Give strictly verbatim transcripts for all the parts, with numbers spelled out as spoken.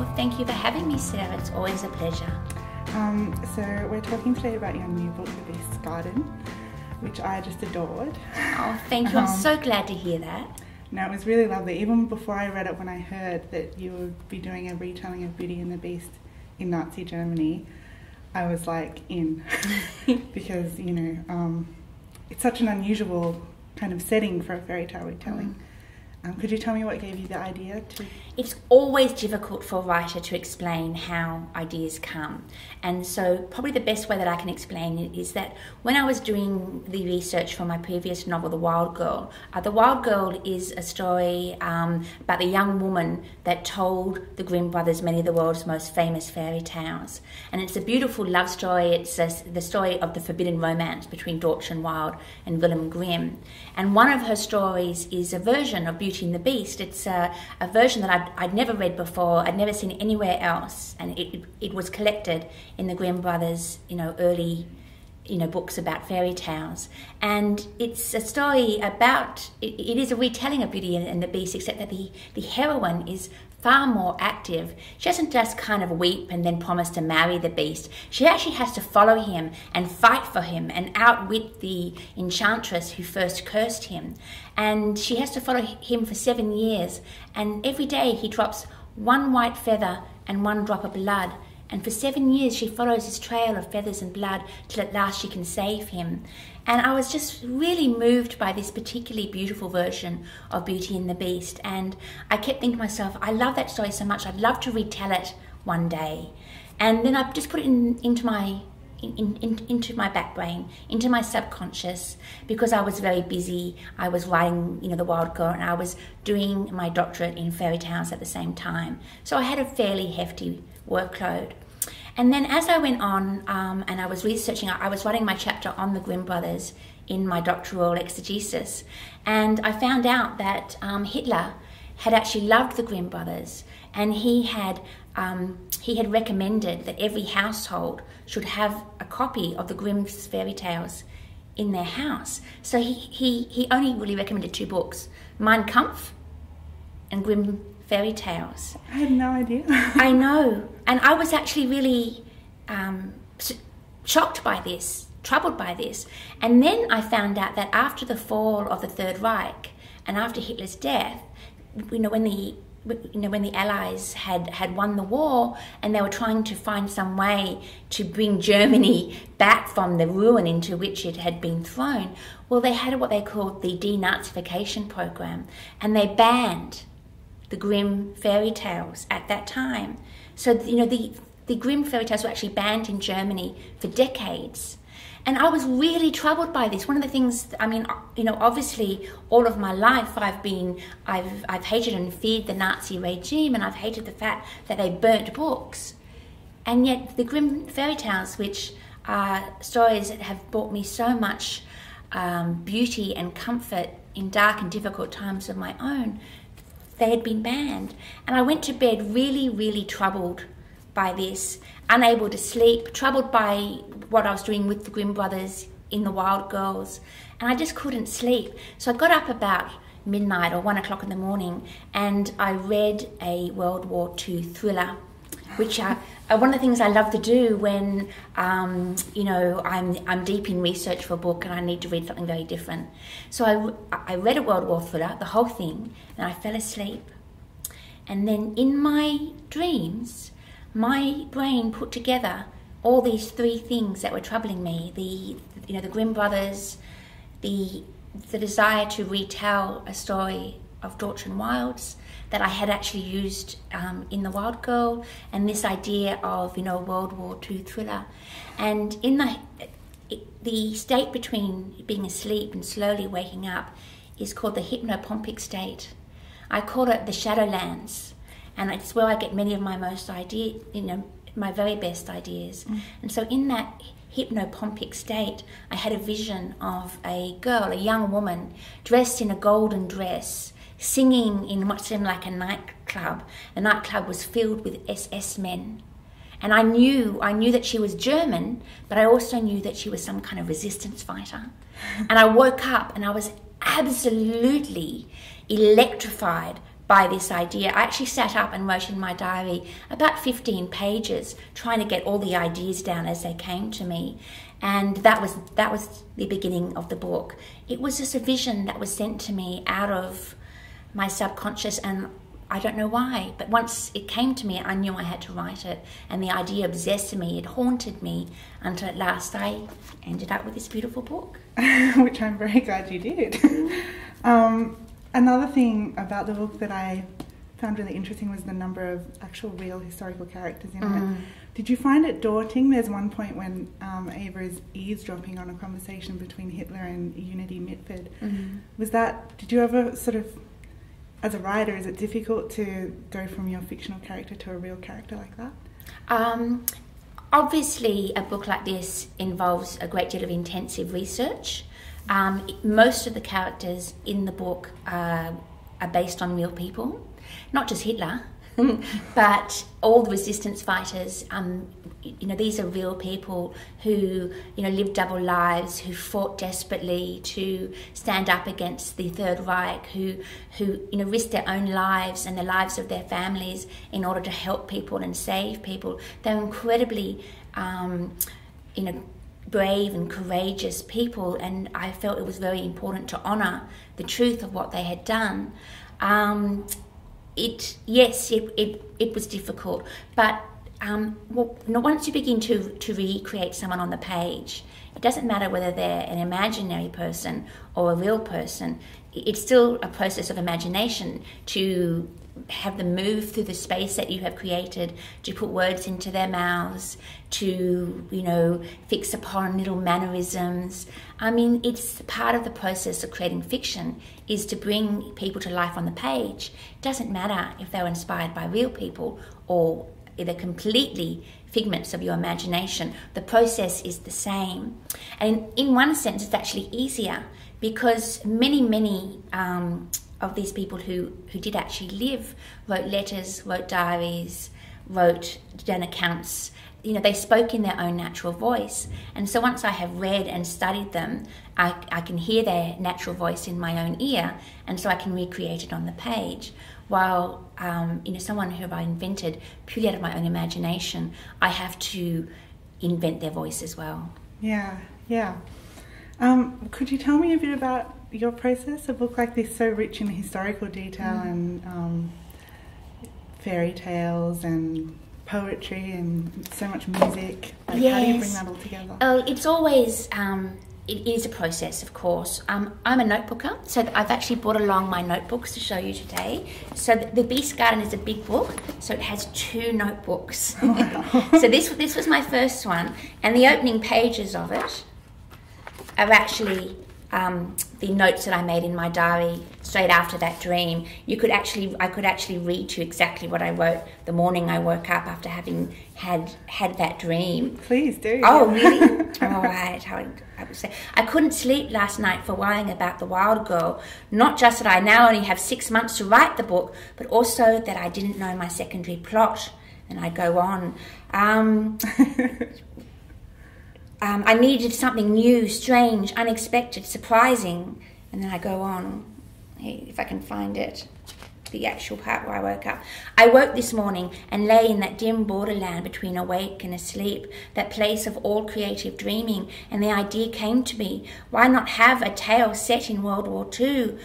Well, thank you for having me, Sarah. It's always a pleasure. Um, so we're talking today about your new book, The Beast's Garden, which I just adored. Oh, thank you. Um, I'm so glad to hear that. No, it was really lovely. Even before I read it, when I heard that you would be doing a retelling of Beauty and the Beast in Nazi Germany, I was like, in. Because, you know, um, it's such an unusual kind of setting for a fairy tale retelling. Mm. Um, could you tell me what gave you the idea to... It's always difficult for a writer to explain how ideas come. And so probably the best way that I can explain it is that when I was doing the research for my previous novel, The Wild Girl, uh, The Wild Girl is a story um, about a young woman that told the Grimm Brothers many of the world's most famous fairy tales. And it's a beautiful love story. It's a, the story of the forbidden romance between Dortchen Wild and Willem Grimm. And one of her stories is a version of Beauty and the Beast. It's a, a version that I'd, I'd never read before, I'd never seen anywhere else, and it, it, it was collected in the Grimm Brothers, you know, early, you know, books about fairy tales. And it's a story about, it, it is a retelling of Beauty and the Beast, except that the, the heroine is far more active. She doesn't just kind of weep and then promise to marry the beast. She actually has to follow him and fight for him and outwit the enchantress who first cursed him. And she has to follow him for seven years. And every day he drops one white feather and one drop of blood. And for seven years she follows his trail of feathers and blood till at last she can save him. And I was just really moved by this particularly beautiful version of Beauty and the Beast. And I kept thinking to myself, I love that story so much, I'd love to retell it one day. And then I just put it in, into my... In, in, into my back brain, into my subconscious, because I was very busy. I was writing, you know, The Wild Girl, and I was doing my doctorate in fairy tales at the same time. So I had a fairly hefty workload. And then as I went on um, and I was researching, I was writing my chapter on the Grimm Brothers in my doctoral exegesis, and I found out that um, Hitler had actually loved the Grimm Brothers, and he had um, he had recommended that every household should have a copy of the Grimm's fairy tales in their house. So he, he, he only really recommended two books, Mein Kampf and Grimm Fairy Tales. I had no idea. I know. And I was actually really um, shocked by this, troubled by this. And then I found out that after the fall of the Third Reich and after Hitler's death, you know, when the you know when the Allies had had won the war and they were trying to find some way to bring Germany back from the ruin into which it had been thrown, well, they had what they called the denazification program, and they banned the Grimm fairy tales at that time. So you know the the Grimm fairy tales were actually banned in Germany for decades. And I was really troubled by this. One of the things, I mean, you know, obviously all of my life I've been, I've, I've hated and feared the Nazi regime, and I've hated the fact that they burnt books. And yet the Grimm fairy tales, which are stories that have brought me so much um, beauty and comfort in dark and difficult times of my own, they had been banned. And I went to bed really, really troubled by this, unable to sleep, troubled by what I was doing with the Grimm Brothers in The Wild Girls, and I just couldn't sleep. So I got up about midnight or one o'clock in the morning, and I read a World War Two thriller, which are, are one of the things I love to do when um, you know I'm I'm deep in research for a book and I need to read something very different. So I I read a World War thriller, the whole thing, and I fell asleep. And then in my dreams, my brain put together all these three things that were troubling me: the, you know, the Grimm Brothers, the the desire to retell a story of Dortchen Wild's that I had actually used um, in The Wild Girl, and this idea of, you know, a World War Two thriller. And in the it, the state between being asleep and slowly waking up is called the hypnopompic state. I call it the Shadowlands. And it's where I get many of my most idea, you know, my very best ideas. Mm. And so in that hypnopompic state, I had a vision of a girl, a young woman, dressed in a golden dress, singing in what seemed like a nightclub. The nightclub was filled with S S men. And I knew, I knew that she was German, but I also knew that she was some kind of resistance fighter. And I woke up and I was absolutely electrified by this idea. I actually sat up and wrote in my diary about fifteen pages, trying to get all the ideas down as they came to me. And that was, that was the beginning of the book. It was just a vision that was sent to me out of my subconscious, and I don't know why, but once it came to me, I knew I had to write it, and the idea obsessed me, it haunted me, until at last I ended up with this beautiful book. Which I'm very glad you did. um, another thing about the book that I found really interesting was the number of actual real historical characters in mm. it. Did you find it daunting? There's one point when um, Ava is eavesdropping on a conversation between Hitler and Unity Mitford. Mm. Was that, did you ever sort of, as a writer, is it difficult to go from your fictional character to a real character like that? Um, obviously, a book like this involves a great deal of intensive research. Um, most of the characters in the book uh, are based on real people, not just Hitler, but all the resistance fighters. Um, you know, these are real people who, you know, lived double lives, who fought desperately to stand up against the Third Reich, who, who, you know, risked their own lives and the lives of their families in order to help people and save people. They're incredibly, um, you know, brave and courageous people, and I felt it was very important to honour the truth of what they had done. Um, it, yes, it, it, it was difficult, but Um, well, once you begin to, to recreate someone on the page, it doesn't matter whether they're an imaginary person or a real person, it's still a process of imagination to have them move through the space that you have created, to put words into their mouths, to, you know, fix upon little mannerisms. I mean, it's part of the process of creating fiction is to bring people to life on the page. It doesn't matter if they were inspired by real people or they're completely figments of your imagination. The process is the same. And in, in one sense, it's actually easier because many, many um, of these people who, who did actually live wrote letters, wrote diaries, wrote down accounts. You know, they spoke in their own natural voice. And so once I have read and studied them, I, I can hear their natural voice in my own ear, and so I can recreate it on the page. While, um, you know, someone who I invented purely out of my own imagination, I have to invent their voice as well. Yeah, yeah. Um, could you tell me a bit about your process? A book like this, so rich in historical detail mm. and um, fairy tales and poetry and so much music. Like, yes. How do you bring that all together? Oh, it's always... Um, It is a process, of course. Um, I'm a notebooker, so I've actually brought along my notebooks to show you today. So The Beast's Garden is a big book, so it has two notebooks. Oh, wow. So this, this was my first one, and the opening pages of it are actually um, the notes that I made in my diary straight after that dream. You could actually, I could actually read to you exactly what I wrote the morning I woke up after having had had that dream. Please do. Oh, really? All right. I, I would say I couldn't sleep last night for worrying about The Wild Girl. Not just that I now only have six months to write the book, but also that I didn't know my secondary plot. And I go on. Um, um, I needed something new, strange, unexpected, surprising. And then I go on. Hey, if I can find it. The actual part where I woke up. I woke this morning and lay in that dim borderland between awake and asleep, that place of all creative dreaming, and the idea came to me, why not have a tale set in World War Two?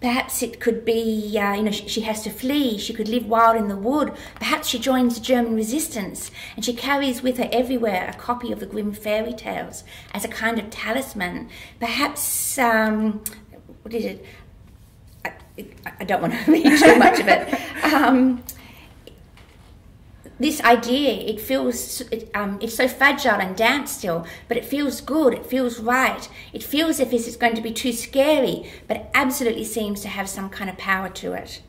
Perhaps it could be, uh, you know, she, she has to flee, she could live wild in the wood, perhaps she joins the German resistance, and she carries with her everywhere a copy of the Grimm fairy tales as a kind of talisman. Perhaps, um, what is it? I don't want to read too much of it. Um, this idea, it feels, it, um, it's so fragile and damp still, but it feels good, it feels right. It feels as if it's going to be too scary, but it absolutely seems to have some kind of power to it.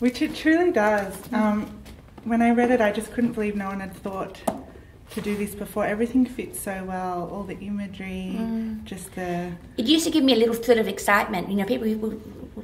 Which it truly does. Um, when I read it, I just couldn't believe no one had thought to do this before. Everything fits so well, all the imagery, mm. just the... It used to give me a little thrill of excitement. You know, people would,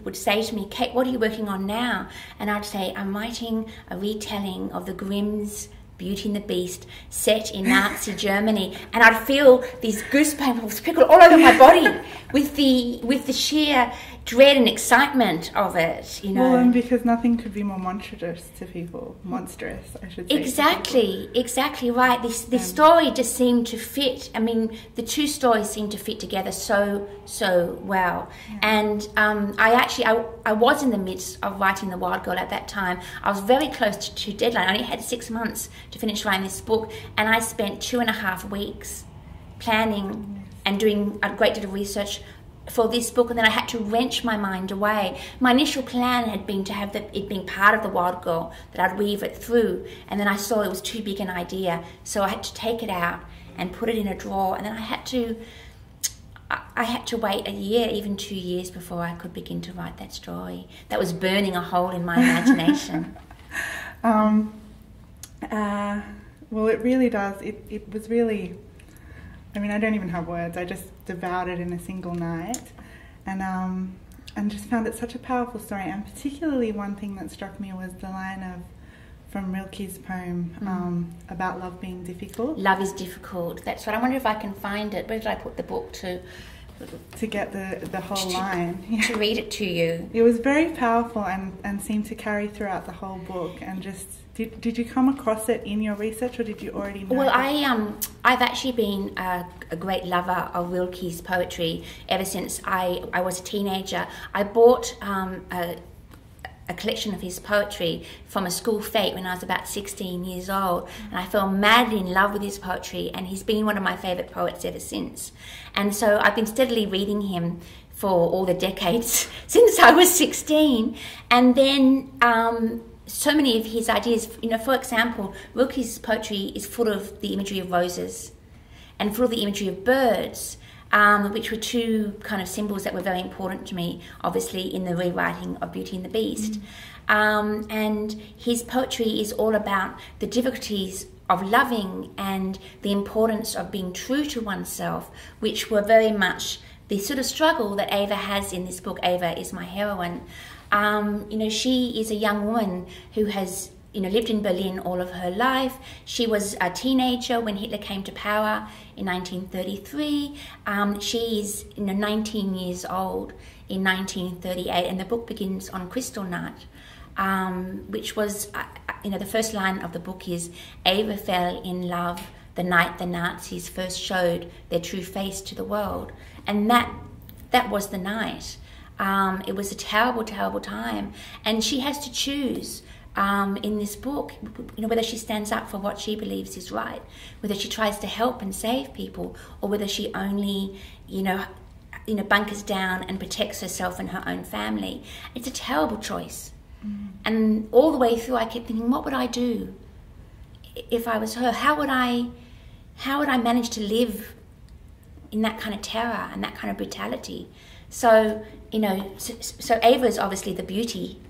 would say to me, Kate, what are you working on now? And I'd say, I'm writing a retelling of the Grimm's Beauty and the Beast set in Nazi Germany, and I'd feel these goosebumps prickle all over my body with the with the sheer dread and excitement of it, you know. Well, and because nothing could be more monstrous to people, monstrous, I should say. Exactly, exactly right. This this um, story just seemed to fit. I mean, the two stories seemed to fit together so so well. Yeah. And um, I actually I I was in the midst of writing The Wild Girl at that time. I was very close to, to deadline. I only had six months to finish writing this book, and I spent two and a half weeks planning and doing a great deal of research for this book, and then I had to wrench my mind away. My initial plan had been to have the, it being part of The Wild Girl, that I'd weave it through, and then I saw it was too big an idea, so I had to take it out and put it in a drawer, and then I had to I had to wait a year, even two years, before I could begin to write that story. That was burning a hole in my imagination. um, uh, well, it really does. It, it was really... I mean, I don't even have words. I just devoured it in a single night, and um, and just found it such a powerful story. And particularly, one thing that struck me was the line of from Rilke's poem mm. um, about love being difficult. Love is difficult. That's right. I wonder if I can find it. Where did I put the book to? To get the the whole to, line. Yeah. To read it to you. It was very powerful, and and seemed to carry throughout the whole book, and just. Did, did you come across it in your research, or did you already know? Well, I, um, I've actually been a, a great lover of Rilke's poetry ever since I, I was a teenager. I bought um, a, a collection of his poetry from a school fete when I was about sixteen years old, and I fell madly in love with his poetry, and he's been one of my favourite poets ever since. And so I've been steadily reading him for all the decades since I was sixteen, and then... Um, so many of his ideas, you know, for example, Rilke's poetry is full of the imagery of roses and full of the imagery of birds, um, which were two kind of symbols that were very important to me, obviously, in the rewriting of Beauty and the Beast. Mm-hmm. um, and his poetry is all about the difficulties of loving and the importance of being true to oneself, which were very much the sort of struggle that Ava has in this book. Ava is my heroine. Um, you know, she is a young woman who has, you know, lived in Berlin all of her life. She was a teenager when Hitler came to power in nineteen thirty-three. Um, she is, you know, nineteen years old in nineteen thirty-eight, and the book begins on Kristallnacht, um, which was, uh, you know, the first line of the book is, Ava fell in love the night the Nazis first showed their true face to the world. And that, that was the night. Um, it was a terrible, terrible time, and she has to choose um, in this book, you know, whether she stands up for what she believes is right, whether she tries to help and save people, or whether she only, you know, you know, bunkers down and protects herself and her own family. It's a terrible choice, mm. and all the way through, I kept thinking, what would I do if I was her? How would I, how would I manage to live in that kind of terror and that kind of brutality? So, you know, so, so Ava is obviously the beauty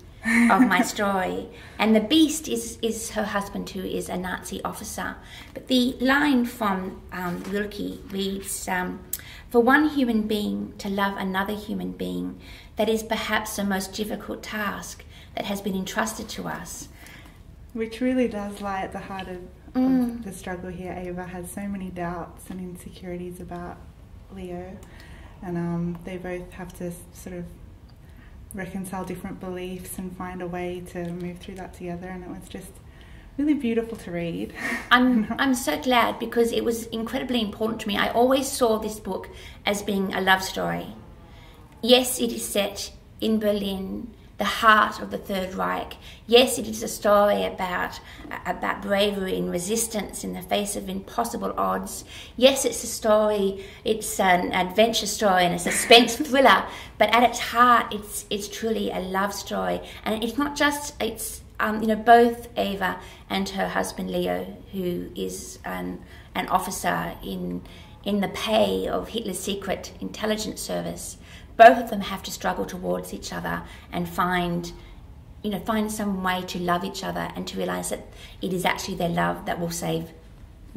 of my story, and the Beast is, is her husband, who is a Nazi officer. But the line from um, Rilke reads, um, for one human being to love another human being, that is perhaps the most difficult task that has been entrusted to us. Which really does lie at the heart of, mm. of the struggle here. Ava has so many doubts and insecurities about Leo. And um, they both have to sort of reconcile different beliefs and find a way to move through that together. And it was just really beautiful to read. I'm, I'm so glad, because it was incredibly important to me. I always saw this book as being a love story. Yes, it is set in Berlin, the heart of the Third Reich. Yes, it is a story about, about bravery and resistance in the face of impossible odds. Yes, it's a story, it's an adventure story and a suspense thriller, but at its heart, it's, it's truly a love story. And it's not just, it's, um, you know, both Ava and her husband Leo, who is an, an officer in, in the pay of Hitler's secret intelligence service, both of them have to struggle towards each other and find, you know, find some way to love each other and to realise that it is actually their love that will save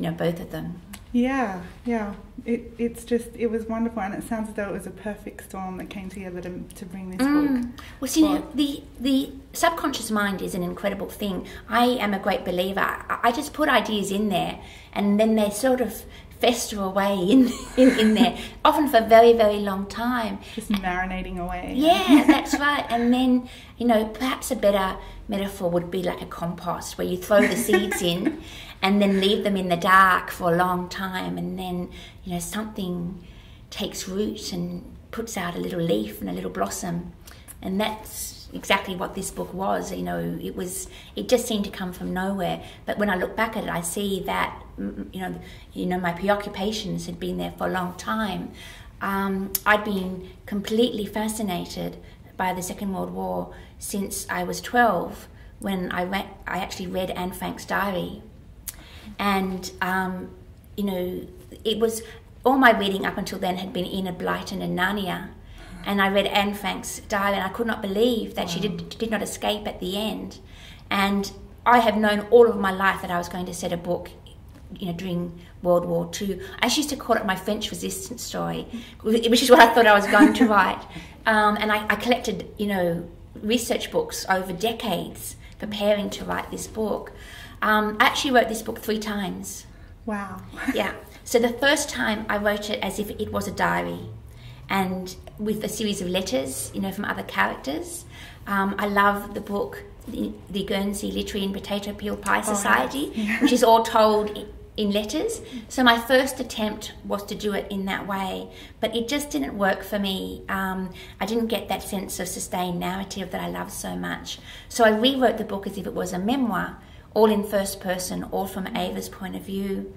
you know, both of them. Yeah, yeah. It, it's just, it was wonderful, and it sounds as though it was a perfect storm that came together to, to bring this mm. book. Well, see, well, the, the subconscious mind is an incredible thing. I am a great believer. I, I just put ideas in there, and then they sort of fester away in, in, in there, often for a very, very long time. Just marinating away. Yeah, that's right. And then, you know, perhaps a better metaphor would be like a compost, where you throw the seeds in and then leave them in the dark for a long time, and then, you know, something takes root and puts out a little leaf and a little blossom. And that's exactly what this book was. You know, it was, it just seemed to come from nowhere. But when I look back at it, I see that, you know, you know, my preoccupations had been there for a long time. Um, I'd been completely fascinated by the Second World War since I was twelve, when I re I actually read Anne Frank's diary. And, um, you know, it was, all my reading up until then had been Enid Blyton and Narnia. And I read Anne Frank's diary, and I could not believe that wow. she did, did not escape at the end. And I have known all of my life that I was going to set a book, you know, during World War Two. I used to call it my French resistance story, which is what I thought I was going to write. Um, and I, I collected, you know, research books over decades preparing to write this book. Um, I actually wrote this book three times. Wow. Yeah. So the first time I wrote it as if it was a diary, and with a series of letters, you know, from other characters. Um, I love the book, the, the Guernsey Literary and Potato Peel Pie Society, oh, yeah. which is all told in, in letters. So my first attempt was to do it in that way, but it just didn't work for me. Um, I didn't get that sense of sustained narrative that I love so much. So I rewrote the book as if it was a memoir, all in first person, all from Ava's point of view.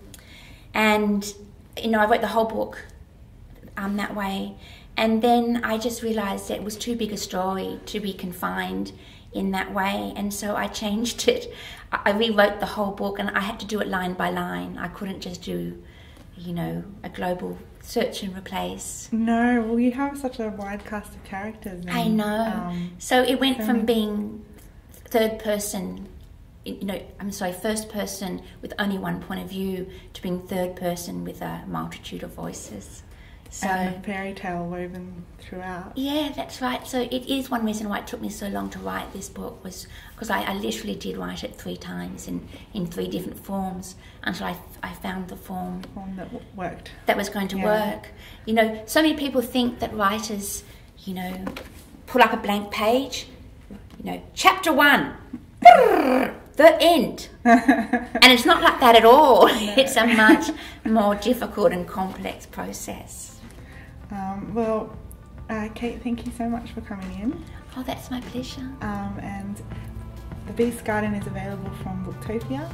And, you know, I wrote the whole book um, that way. And then I just realized that it was too big a story to be confined in that way, and so I changed it. I rewrote the whole book, and I had to do it line by line. I couldn't just do, you know, a global search and replace. No, well, you have such a wide cast of characters. And, I know. Um, so it went so from being third person, you know, I'm sorry, first person with only one point of view, to being third person with a multitude of voices. So, and the fairy tale woven throughout. Yeah, that's right. So it is one reason why it took me so long to write this book, was because I, I literally did write it three times in, in three different forms, until I, I found the form, the form that w worked. That was going to yeah. work. You know, so many people think that writers, you know, pull up a blank page, you know, chapter one, the end. And it's not like that at all. No. It's a much more difficult and complex process. Um, well, uh, Kate, thank you so much for coming in. Oh, that's my pleasure. Um, and The Beast's Garden is available from Booktopia.